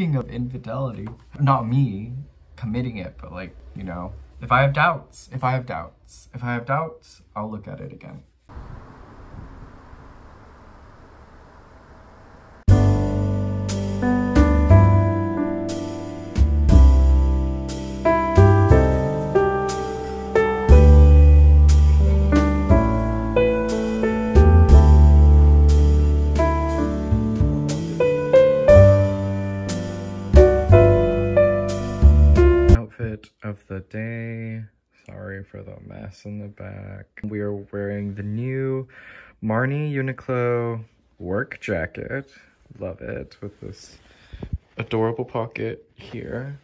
Speaking of infidelity, not me committing it, but like, you know, if I have doubts, I'll look at it again. Day. Sorry for the mess in the back. We are wearing the new Marni Uniqlo work jacket. Love it, with this adorable pocket here.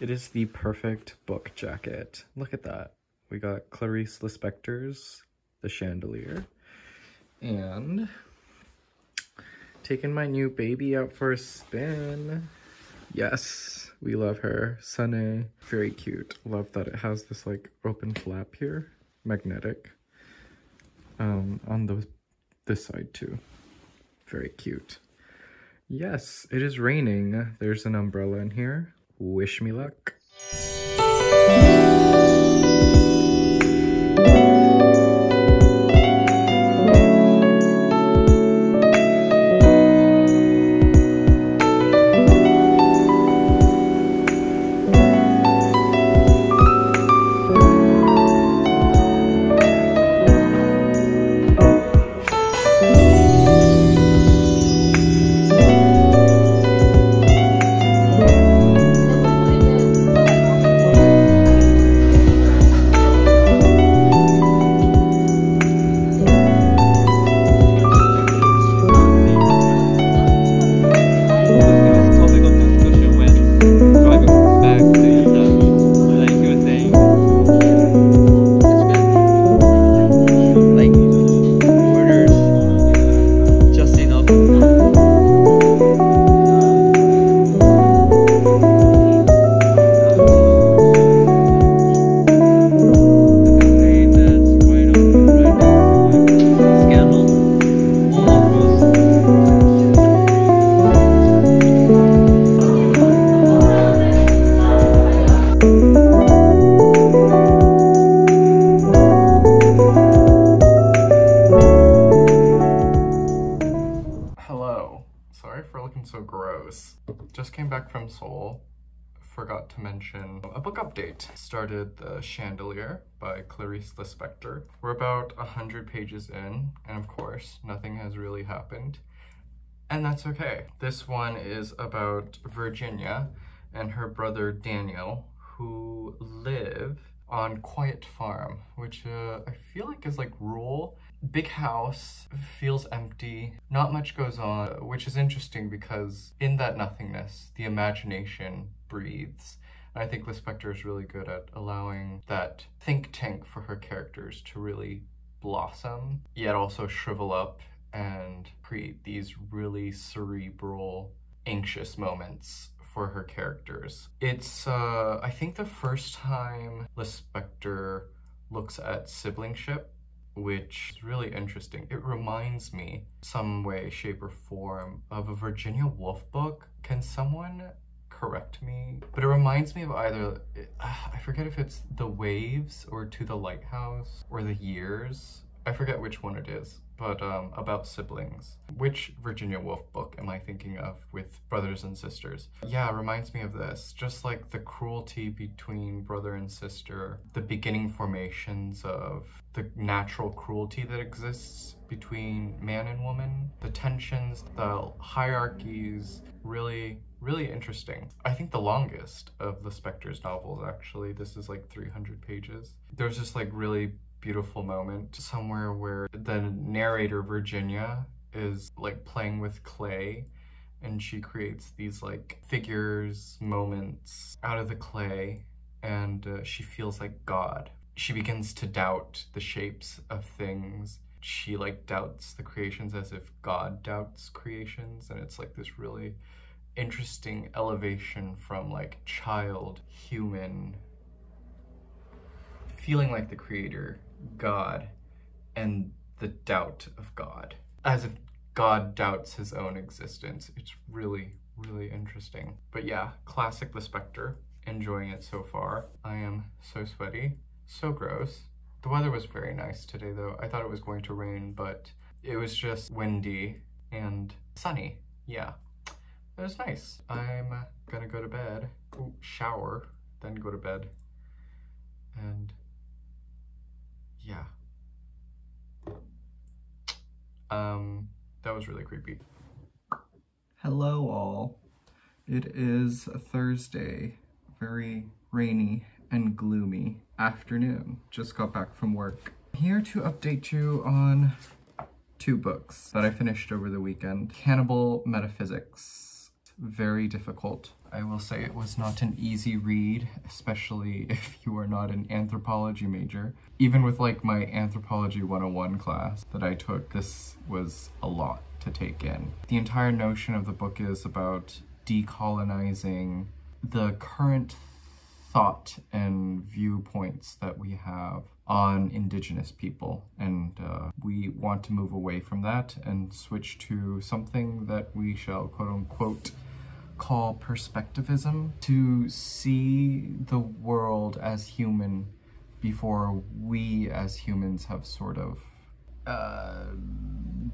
It is the perfect book jacket. Look at that. We got Clarice Lispector's The Chandelier. And taking my new baby out for a spin. Yes, we love her. Sunny, very cute. Love that it has this like open flap here, magnetic, on this side too. Very cute. Yes, it is raining. There's an umbrella in here. Wish me luck. Soul, forgot to mention a book update. Started The Chandelier by Clarice Lispector. We're about 100 pages in, and of course, nothing has really happened. And that's okay. This one is about Virginia and her brother Daniel, who live on Quiet Farm, which I feel like is like rural. Big house, feels empty, not much goes on, which is interesting because in that nothingness, the imagination breathes. And I think Lispector is really good at allowing that think tank for her characters to really blossom, yet also shrivel up and create these really cerebral, anxious moments for her characters. It's, I think, the first time Lispector looks at siblingship, which is really interesting. It reminds me, some way, shape, or form, of a Virginia Woolf book. Can someone correct me? But it reminds me of either, I forget if it's The Waves or To the Lighthouse or The Years. I forget which one it is, but about siblings. Which Virginia Woolf book am I thinking of with brothers and sisters? Yeah, it reminds me of this. Just like the cruelty between brother and sister, the beginning formations of the natural cruelty that exists between man and woman, the tensions, the hierarchies, really, really interesting. I think the longest of Lispector's novels, actually. This is like 300 pages. There's just like really beautiful moment somewhere where the narrator Virginia is like playing with clay, and she creates these like figures, moments out of the clay, and she feels like God. She begins to doubt the shapes of things. She like doubts the creations as if God doubts creations, and it's like this really interesting elevation from like child, human, feeling like the creator, God, and the doubt of God, as if God doubts his own existence. It's really, really interesting. But yeah, classic Lispector. Enjoying it so far. I am so sweaty, so gross. The weather was very nice today though. I thought it was going to rain, but it was just windy and sunny. Yeah, it was nice. I'm gonna go to bed, ooh, shower, then go to bed. And yeah. That was really creepy. Hello all. It is a Thursday, very rainy and gloomy afternoon. Just got back from work. I'm here to update you on two books that I finished over the weekend. Cannibal Metaphysics. Very difficult. I will say it was not an easy read, especially if you are not an anthropology major. Even with like my anthropology 101 class that I took, this was a lot to take in. The entire notion of the book is about decolonizing the current thought and viewpoints that we have on Indigenous people, and we want to move away from that and switch to something that we shall quote-unquote call perspectivism, to see the world as human before we as humans have sort of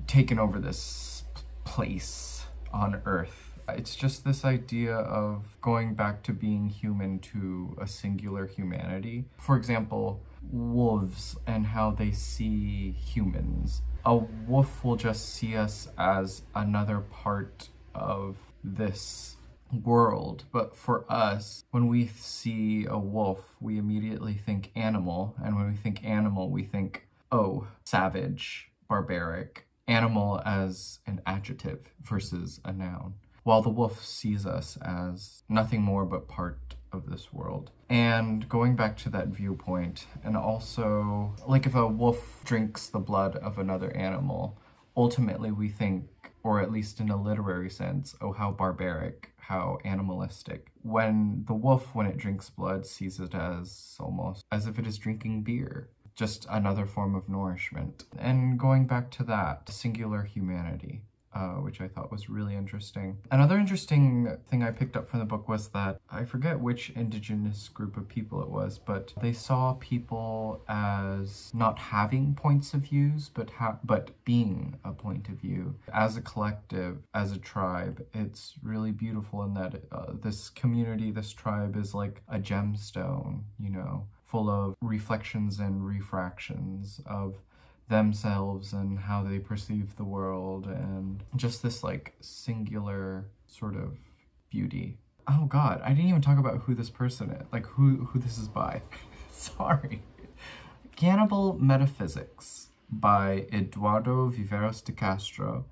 taken over this place on Earth. It's just this idea of going back to being human, to a singular humanity. For example, wolves and how they see humans. A wolf will just see us as another part of this world, but for us, when we see a wolf, we immediately think animal, and when we think animal, we think, oh, savage, barbaric. Animal as an adjective versus a noun. While the wolf sees us as nothing more but part of this world. And going back to that viewpoint, and also, like if a wolf drinks the blood of another animal, ultimately we think, or at least in a literary sense, oh, how barbaric, how animalistic. When the wolf, when it drinks blood, sees it as almost as if it is drinking beer, just another form of nourishment. And going back to that, singular humanity. Which I thought was really interesting. Another interesting thing I picked up from the book was that, I forget which Indigenous group of people it was, but they saw people as not having points of views, but being a point of view. As a collective, as a tribe, it's really beautiful in that this community, this tribe is like a gemstone, you know, full of reflections and refractions of themselves and how they perceive the world, and just this like singular sort of beauty. Oh god, I didn't even talk about who this person is, like who this is by. Sorry. Cannibal Metaphysics by Eduardo Viveiros de Castro.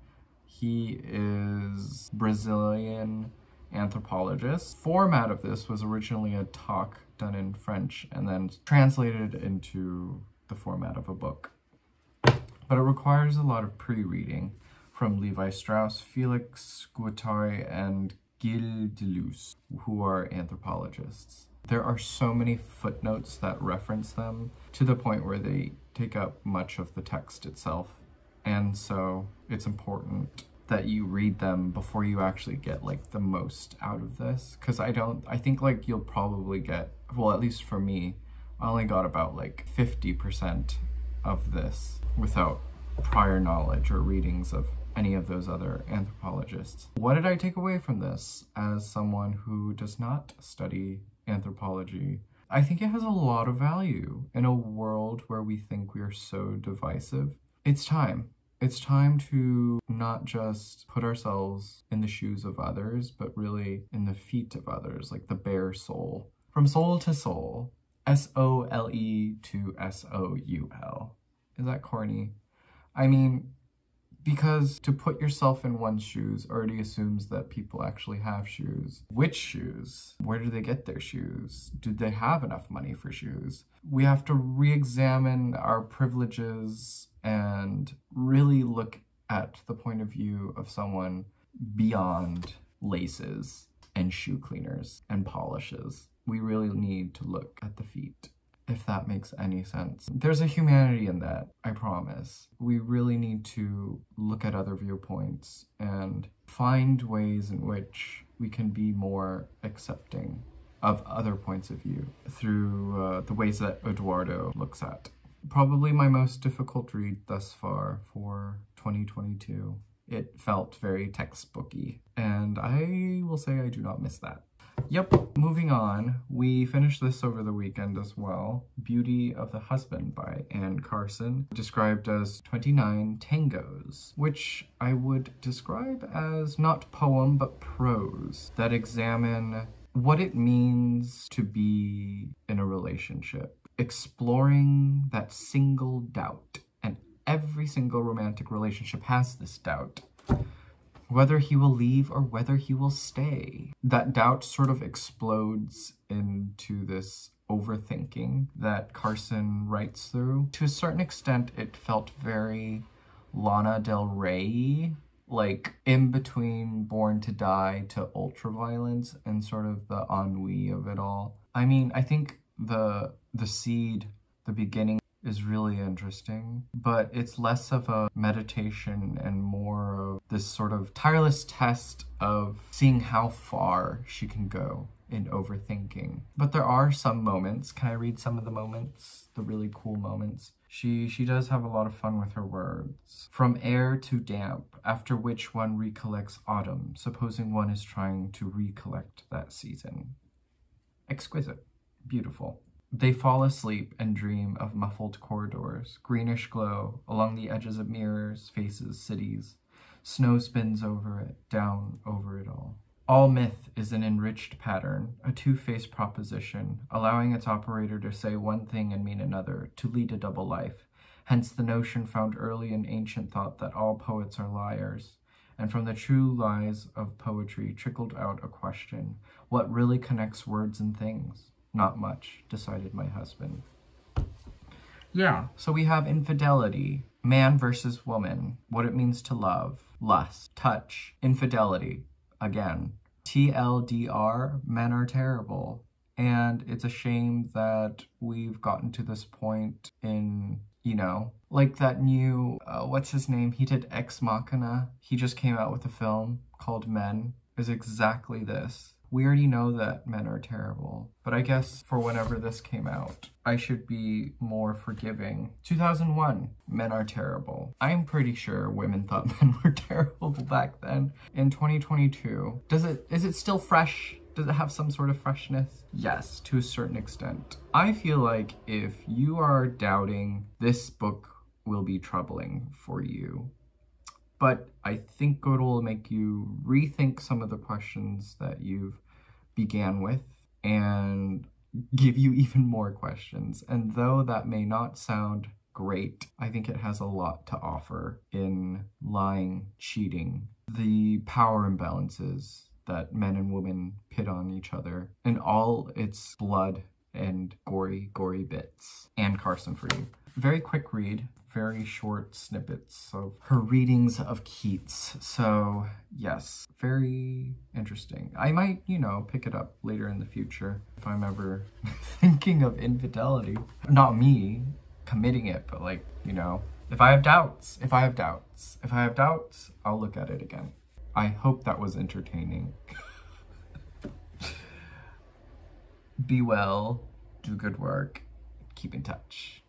He is Brazilian anthropologist. Format of this was originally a talk done in French and then translated into the format of a book. But it requires a lot of pre-reading from Levi Strauss, Felix Guattari, and Gilles Deleuze, who are anthropologists. There are so many footnotes that reference them to the point where they take up much of the text itself. And so it's important that you read them before you actually get like the most out of this. Cause I think like you'll probably get, well, at least for me, I only got about like 50% of this without prior knowledge or readings of any of those other anthropologists. What did I take away from this as someone who does not study anthropology? I think it has a lot of value in a world where we think we are so divisive. It's time. It's time to not just put ourselves in the shoes of others, but really in the feet of others, like the bare soul. From soul to soul. S-O-L-E to S-O-U-L. Is that corny? I mean, because to put yourself in one's shoes already assumes that people actually have shoes. Which shoes? Where do they get their shoes? Do they have enough money for shoes? We have to re-examine our privileges and really look at the point of view of someone beyond laces and shoe cleaners and polishes. We really need to look at the feet. if that makes any sense. There's a humanity in that, I promise. We really need to look at other viewpoints and find ways in which we can be more accepting of other points of view through the ways that Eduardo looks at. Probably my most difficult read thus far for 2022. It felt very textbooky, and I will say I do not miss that. Yep, moving on, we finished this over the weekend as well. Beauty of the Husband by Anne Carson, described as 29 tangos, which I would describe as not poem but prose that examine what it means to be in a relationship, exploring that single doubt. And every single romantic relationship has this doubt. Whether he will leave or whether he will stay. That doubt sort of explodes into this overthinking that Carson writes through. To a certain extent, it felt very Lana Del Rey, like in between Born to Die to Ultraviolence and sort of the ennui of it all. I mean, I think the seed, the beginning, is really interesting, but it's less of a meditation and more of this sort of tireless test of seeing how far she can go in overthinking. But there are some moments. Can I read some of the moments? The really cool moments. She does have a lot of fun with her words. From air to damp, after which one recollects autumn, supposing one is trying to recollect that season. Exquisite. Beautiful. They fall asleep and dream of muffled corridors, greenish glow along the edges of mirrors, faces, cities. Snow spins over it, down over it all. All myth is an enriched pattern, a two-faced proposition, allowing its operator to say one thing and mean another, to lead a double life. Hence the notion found early in ancient thought that all poets are liars. And from the true lies of poetry trickled out a question, what really connects words and things? Not much, decided my husband. Yeah, so we have infidelity, man versus woman, what it means to love, lust, touch, infidelity, again. TLDR, men are terrible. And it's a shame that we've gotten to this point in, you know, like that new, what's his name? He did Ex Machina. He just came out with a film called Men. It's exactly this. We already know that men are terrible, but I guess for whenever this came out, I should be more forgiving. 2001, men are terrible. I'm pretty sure women thought men were terrible back then. In 2022, is it still fresh? Does it have some sort of freshness? Yes, to a certain extent. I feel like if you are doubting, this book will be troubling for you. But I think it will make you rethink some of the questions that you've began with and give you even more questions. And though that may not sound great, I think it has a lot to offer in lying, cheating, the power imbalances that men and women pit on each other, and all its blood and gory bits. Anne Carson for you. Very quick read. Very short snippets of her readings of Keats. So yes, very interesting. I might, you know, pick it up later in the future if I'm ever thinking of infidelity. Not me committing it, but like, you know, if I have doubts, I'll look at it again. I hope that was entertaining. Be well, do good work, keep in touch.